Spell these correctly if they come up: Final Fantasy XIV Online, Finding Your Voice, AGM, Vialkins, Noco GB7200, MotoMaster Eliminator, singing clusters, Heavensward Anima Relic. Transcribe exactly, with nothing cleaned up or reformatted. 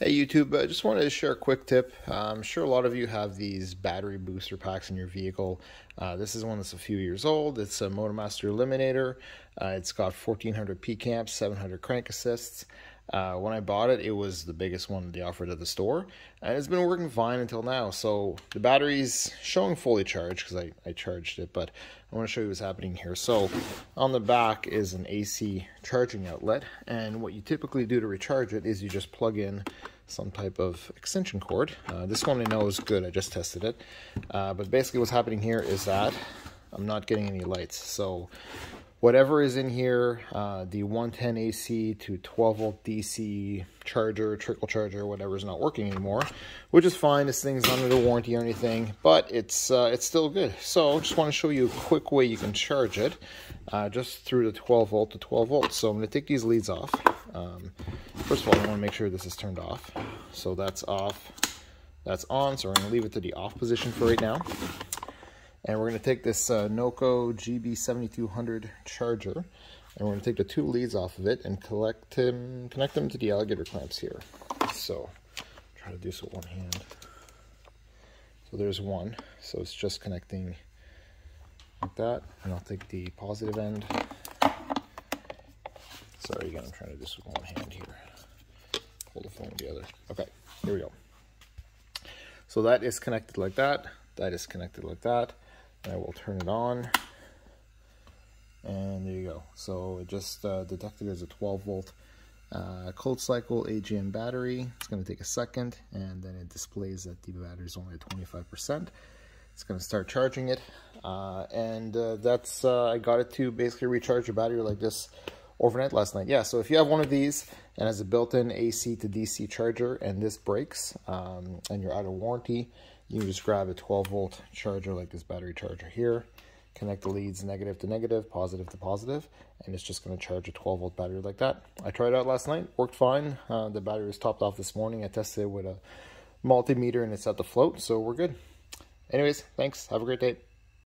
Hey YouTube, I just wanted to share a quick tip. Uh, I'm sure a lot of you have these battery booster packs in your vehicle. Uh, this is one that's a few years old. It's a MotoMaster Eliminator. Uh, it's got fourteen hundred P-camps, seven hundred crank assists. Uh, when I bought it, it was the biggest one they offered at the store, and it's been working fine until now. So the battery's showing fully charged because I, I charged it, but I want to show you what's happening here. So on the back is an A C charging outlet, and what you typically do to recharge it is you just plug in some type of extension cord. Uh, this one I know is good, I just tested it. Uh, but basically what's happening here is that I'm not getting any lights. So whatever is in here, uh, the one ten A C to twelve volt D C charger, trickle charger, whatever is not working anymore, which is fine. This thing's under warranty or anything, but it's uh, it's still good. So just want to show you a quick way you can charge it, uh, just through the twelve volt to twelve volts. So I'm going to take these leads off. Um, first of all, I want to make sure this is turned off. So that's off, that's on. So we're going to leave it to the off position for right now. And we're going to take this uh, Noco G B seventy-two hundred charger, and we're going to take the two leads off of it and collect them, connect them to the alligator clamps here. So try to do this with one hand. So there's one. So it's just connecting like that. And I'll take the positive end. Sorry, again, I'm trying to do this with one hand here. Hold the phone with the other. Okay, here we go. So that is connected like that. That is connected like that. I will turn it on, and there you go. So it just uh, detected as a twelve volt uh, cold cycle A G M battery. It's going to take a second, and then it displays that the battery is only at twenty-five percent. It's going to start charging it, uh, and uh, that's uh, I got it to basically recharge your battery like this overnight last night. Yeah, so if you have one of these and has a built-in A C to D C charger, and this breaks, um, and you're out of warranty, you can just grab a twelve volt charger like this battery charger here, connect the leads negative to negative, positive to positive, and it's just going to charge a twelve volt battery like that. I tried it out last night, worked fine. Uh, the battery was topped off this morning. I tested it with a multimeter and it's at the float, so we're good. Anyways, thanks. Have a great day.